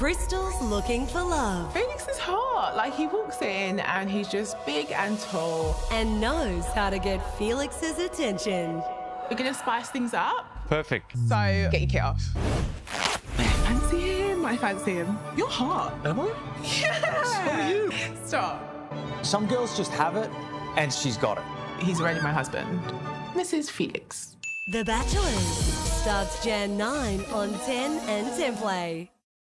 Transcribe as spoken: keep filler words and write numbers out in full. Crystal's looking for love. Felix is hot. Like, he walks in and he's just big and tall. And knows how to get Felix's attention. We're gonna spice things up. Perfect. So, get your kit off. I fancy him. I fancy him. You're hot. Am I? Yeah. So are you. Stop. Some girls just have it, and she's got it. He's already my husband. Missus Felix. The Bachelors starts January ninth on ten and ten Play.